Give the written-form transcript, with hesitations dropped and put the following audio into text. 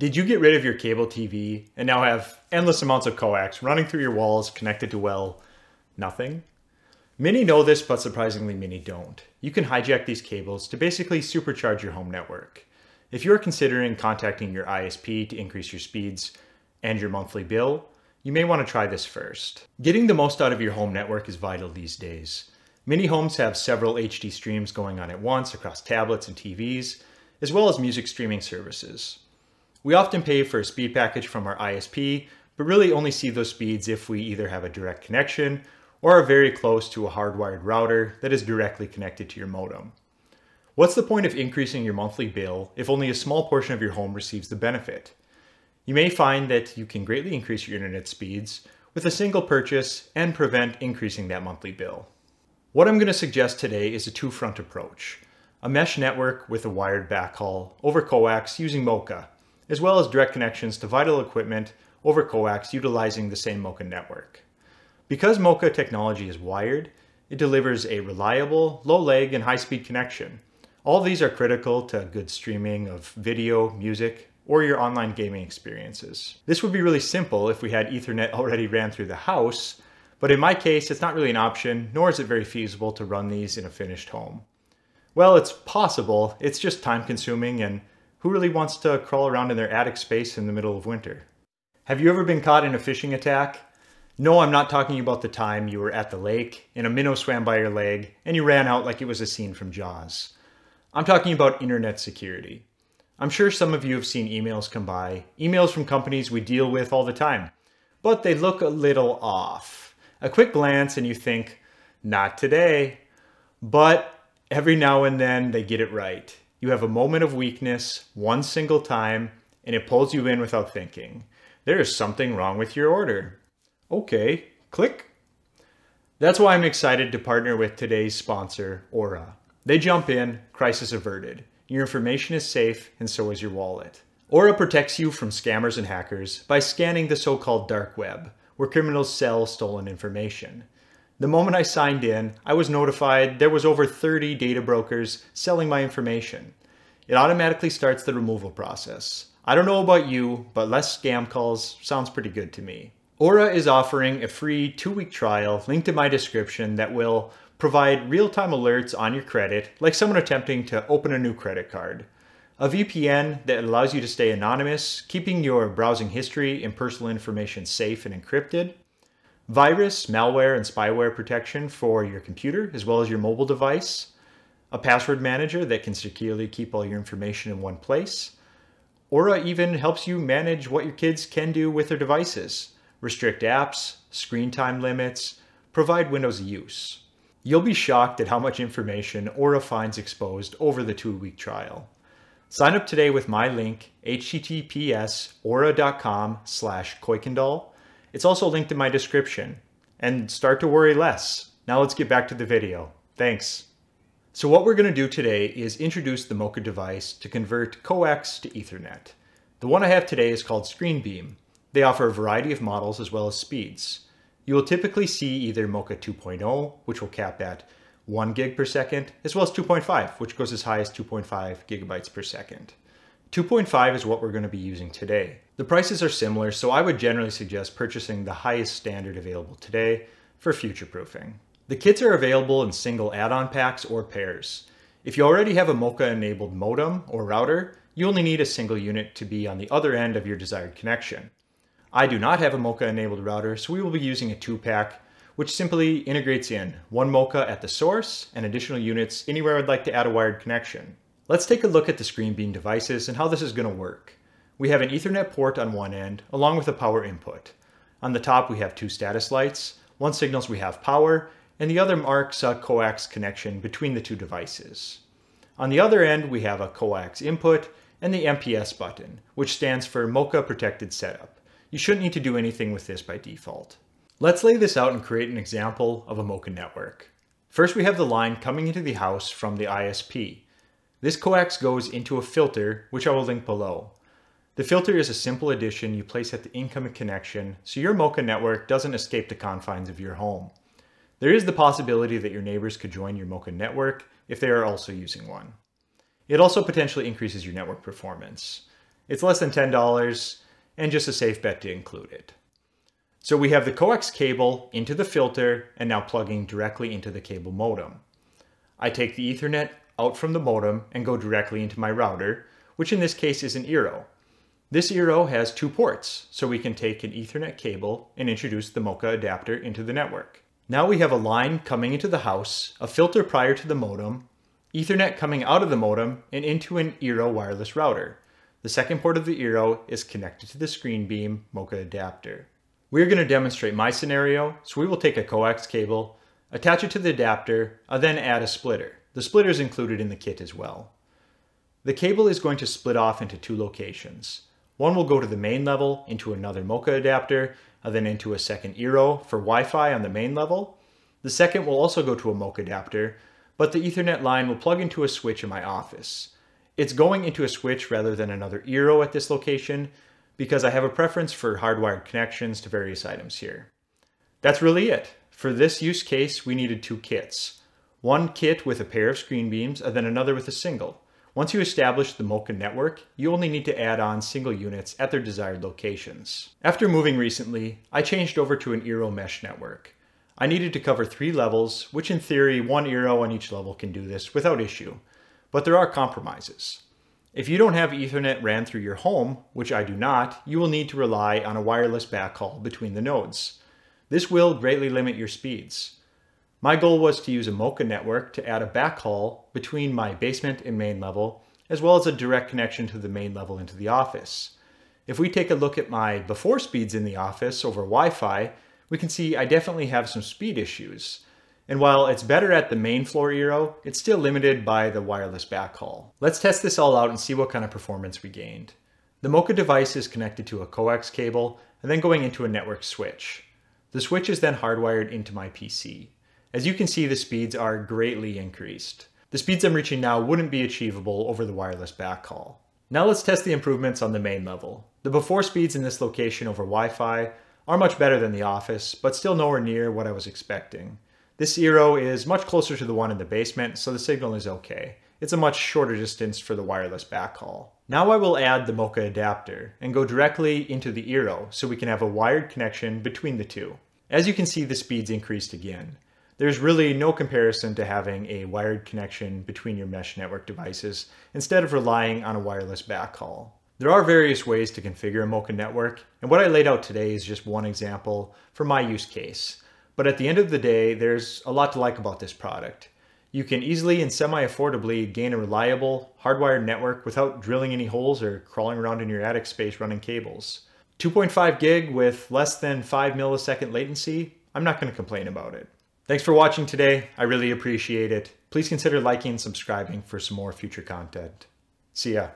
Did you get rid of your cable TV and now have endless amounts of coax running through your walls connected to, well, nothing? Many know this, but surprisingly many don't. You can hijack these cables to basically supercharge your home network. If you're considering contacting your ISP to increase your speeds and your monthly bill, you may want to try this first. Getting the most out of your home network is vital these days. Many homes have several HD streams going on at once across tablets and TVs, as well as music streaming services. We often pay for a speed package from our ISP, but really only see those speeds if we either have a direct connection or are very close to a hardwired router that is directly connected to your modem. What's the point of increasing your monthly bill if only a small portion of your home receives the benefit? You may find that you can greatly increase your internet speeds with a single purchase and prevent increasing that monthly bill. What I'm going to suggest today is a two-front approach, a mesh network with a wired backhaul over coax using MoCA, as well as direct connections to vital equipment over coax utilizing the same MoCA network. Because MoCA technology is wired, it delivers a reliable, low lag, and high-speed connection. All of these are critical to good streaming of video, music, or your online gaming experiences. This would be really simple if we had Ethernet already ran through the house, but in my case, it's not really an option, nor is it very feasible to run these in a finished home. Well, it's possible, it's just time-consuming, and who really wants to crawl around in their attic space in the middle of winter? Have you ever been caught in a phishing attack? No, I'm not talking about the time you were at the lake and a minnow swam by your leg and you ran out like it was a scene from Jaws. I'm talking about internet security. I'm sure some of you have seen emails come by, emails from companies we deal with all the time, but they look a little off. A quick glance and you think, not today, but every now and then they get it right. You have a moment of weakness, one single time, and it pulls you in without thinking. There is something wrong with your order. Okay, click. That's why I'm excited to partner with today's sponsor, Aura. They jump in, crisis averted. Your information is safe, and so is your wallet. Aura protects you from scammers and hackers by scanning the so-called dark web, where criminals sell stolen information. The moment I signed in, I was notified there was over 30 data brokers selling my information. It automatically starts the removal process. I don't know about you, but less scam calls sounds pretty good to me. Aura is offering a free 2-week trial linked in my description that will provide real-time alerts on your credit, like someone attempting to open a new credit card, a VPN that allows you to stay anonymous, keeping your browsing history and personal information safe and encrypted, virus, malware, and spyware protection for your computer as well as your mobile device, a password manager that can securely keep all your information in one place. Aura even helps you manage what your kids can do with their devices, restrict apps, screen time limits, provide windows of use. You'll be shocked at how much information Aura finds exposed over the 2-week trial. Sign up today with my link, https://aura.com/koykendall. It's also linked in my description. And start to worry less. Now let's get back to the video. Thanks. So what we're going to do today is introduce the MoCA device to convert coax to Ethernet. The one I have today is called ScreenBeam. They offer a variety of models as well as speeds. You will typically see either MoCA 2.0, which will cap at 1 gig per second, as well as 2.5, which goes as high as 2.5 gigabytes per second. 2.5 is what we're going to be using today. The prices are similar, so I would generally suggest purchasing the highest standard available today for future-proofing. The kits are available in single add-on packs or pairs. If you already have a MoCA-enabled modem or router, you only need a single unit to be on the other end of your desired connection. I do not have a MoCA-enabled router, so we will be using a 2-pack, which simply integrates in one MoCA at the source and additional units anywhere I'd like to add a wired connection. Let's take a look at the ScreenBeam devices and how this is going to work. We have an Ethernet port on one end, along with a power input. On the top, we have two status lights. One signals we have power, and the other marks a coax connection between the two devices. On the other end, we have a coax input and the MPS button, which stands for MoCA Protected Setup. You shouldn't need to do anything with this by default. Let's lay this out and create an example of a MoCA network. First, we have the line coming into the house from the ISP. This coax goes into a filter, which I will link below. The filter is a simple addition you place at the incoming connection so your MoCA network doesn't escape the confines of your home. There is the possibility that your neighbors could join your MoCA network if they are also using one. It also potentially increases your network performance. It's less than $10 and just a safe bet to include it. So we have the coax cable into the filter and now plugging directly into the cable modem. I take the Ethernet out from the modem and go directly into my router, which in this case is an eero. This eero has two ports, so we can take an Ethernet cable and introduce the MoCA adapter into the network. Now we have a line coming into the house, a filter prior to the modem, Ethernet coming out of the modem and into an eero wireless router. The second port of the eero is connected to the ScreenBeam MoCA adapter. We're going to demonstrate my scenario, so we will take a coax cable, attach it to the adapter, and then add a splitter. The splitter is included in the kit as well. The cable is going to split off into two locations. One will go to the main level, into another MoCA adapter, and then into a second eero for Wi-Fi on the main level. The second will also go to a MoCA adapter, but the Ethernet line will plug into a switch in my office. It's going into a switch rather than another eero at this location, because I have a preference for hardwired connections to various items here. That's really it. For this use case, we needed two kits. One kit with a pair of ScreenBeams and then another with a single. Once you establish the MoCA network, you only need to add on single units at their desired locations. After moving recently, I changed over to an eero mesh network. I needed to cover three levels, which in theory, one eero on each level can do this without issue, but there are compromises. If you don't have Ethernet ran through your home, which I do not, you will need to rely on a wireless backhaul between the nodes. This will greatly limit your speeds. My goal was to use a MoCA network to add a backhaul between my basement and main level, as well as a direct connection to the main level into the office. If we take a look at my before speeds in the office over Wi-Fi, we can see I definitely have some speed issues. And while it's better at the main floor eero, it's still limited by the wireless backhaul. Let's test this all out and see what kind of performance we gained. The MoCA device is connected to a coax cable and then going into a network switch. The switch is then hardwired into my PC. As you can see, the speeds are greatly increased. The speeds I'm reaching now wouldn't be achievable over the wireless backhaul. Now let's test the improvements on the main level. The before speeds in this location over Wi-Fi are much better than the office, but still nowhere near what I was expecting. This eero is much closer to the one in the basement, so the signal is okay. It's a much shorter distance for the wireless backhaul. Now I will add the MoCA adapter and go directly into the eero so we can have a wired connection between the two. As you can see, the speeds increased again. There's really no comparison to having a wired connection between your mesh network devices instead of relying on a wireless backhaul. There are various ways to configure a MoCA network, and what I laid out today is just one example for my use case. But at the end of the day, there's a lot to like about this product. You can easily and semi-affordably gain a reliable, hardwired network without drilling any holes or crawling around in your attic space running cables. 2.5 gig with less than 5 millisecond latency, I'm not going to complain about it. Thanks for watching today. I really appreciate it. Please consider liking and subscribing for some more future content. See ya.